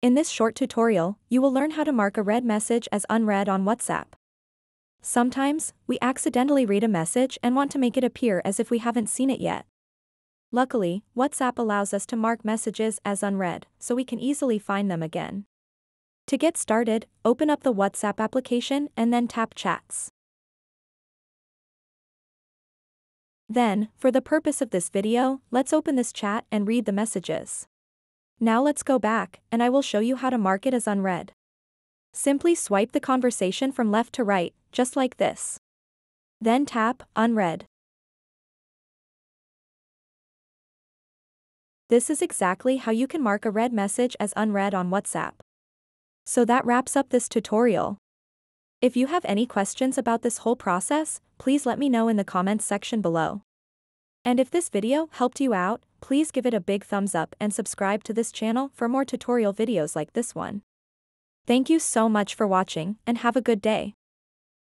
In this short tutorial, you will learn how to mark a read message as unread on WhatsApp. Sometimes, we accidentally read a message and want to make it appear as if we haven't seen it yet. Luckily, WhatsApp allows us to mark messages as unread, so we can easily find them again. To get started, open up the WhatsApp application and then tap Chats. Then, for the purpose of this video, let's open this chat and read the messages. Now let's go back, and I will show you how to mark it as unread. Simply swipe the conversation from left to right, just like this. Then tap Unread. This is exactly how you can mark a read message as unread on WhatsApp. So that wraps up this tutorial. If you have any questions about this whole process, please let me know in the comments section below. And if this video helped you out, please give it a big thumbs up and subscribe to this channel for more tutorial videos like this one. Thank you so much for watching and have a good day.